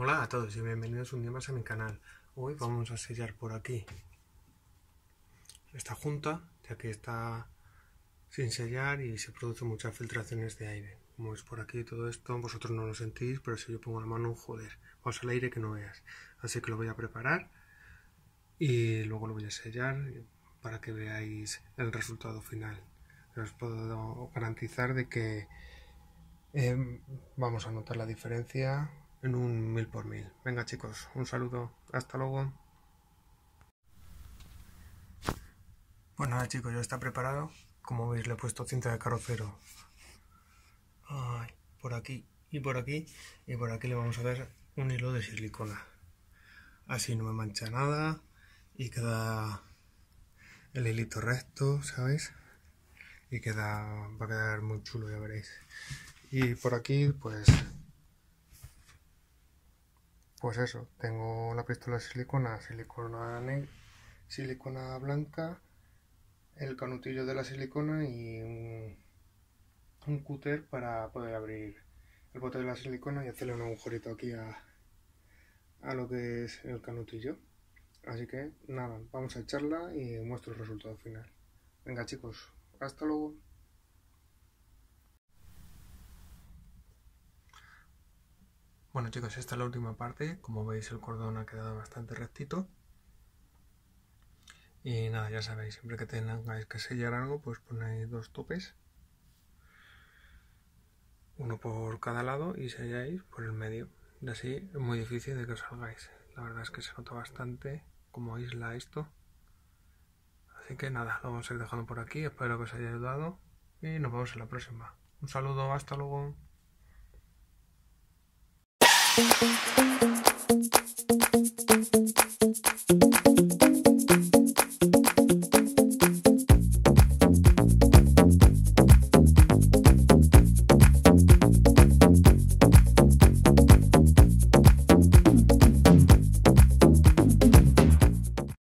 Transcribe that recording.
Hola a todos y bienvenidos un día más a mi canal. Hoy vamos a sellar por aquí esta junta, ya que está sin sellar y se producen muchas filtraciones de aire. Como es por aquí todo esto, vosotros no lo sentís, pero si yo pongo la mano, joder, vamos al aire que no veas. Así que lo voy a preparar y luego lo voy a sellar para que veáis el resultado final. Os puedo garantizar de que vamos a notar la diferencia en un 1000 por 1000. Venga chicos, un saludo, hasta luego. Pues nada chicos, ya está preparado. Como veis le he puesto cinta de carrocero por aquí y por aquí, y por aquí le vamos a dar un hilo de silicona, así no me mancha nada y queda el hilito recto, ¿sabéis? Y queda, va a quedar muy chulo, ya veréis. Y por aquí pues eso, tengo la pistola de silicona blanca, el canutillo de la silicona y un cúter para poder abrir el bote de la silicona y hacerle un agujerito aquí a lo que es el canutillo. Así que nada, vamos a echarla y muestro el resultado final. Venga chicos, hasta luego. Bueno chicos, esta es la última parte. Como veis el cordón ha quedado bastante rectito. Y nada, ya sabéis, siempre que tengáis que sellar algo, pues ponéis dos topes, uno por cada lado, y selláis por el medio. Y así es muy difícil de que os salgáis. La verdad es que se nota bastante como aísla esto. Así que nada, lo vamos a ir dejando por aquí. Espero que os haya ayudado y nos vemos en la próxima. Un saludo, hasta luego.